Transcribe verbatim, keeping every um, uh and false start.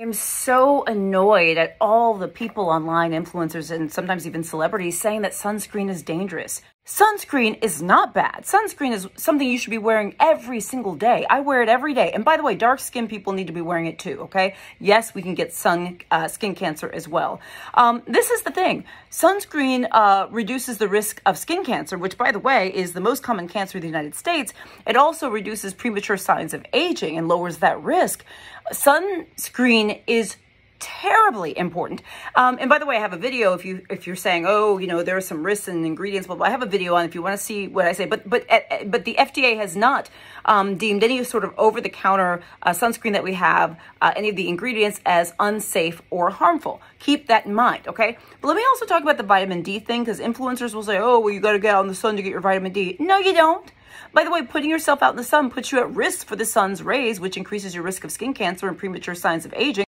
I'm so annoyed at all the people online, influencers, and sometimes even celebrities saying that sunscreen is dangerous. Sunscreen is not bad. Sunscreen is something you should be wearing every single day. I wear it every day. And by the way, dark skinned people need to be wearing it too, okay? Yes, we can get sun uh, skin cancer as well. Um, this is the thing. Sunscreen uh, reduces the risk of skin cancer, which by the way, is the most common cancer in the United States. It also reduces premature signs of aging and lowers that risk. Sunscreen is terribly important. Um, and by the way, I have a video if, you, if you're saying, oh, you know, there are some risks and ingredients, blah, blah, I have a video on if you want to see what I say. But but but the F D A has not um, deemed any sort of over-the-counter uh, sunscreen that we have, uh, any of the ingredients as unsafe or harmful. Keep that in mind, okay? But let me also talk about the vitamin D thing, because influencers will say, oh, well, you got to get out in the sun to get your vitamin D. No, you don't. By the way, putting yourself out in the sun puts you at risk for the sun's rays, which increases your risk of skin cancer and premature signs of aging.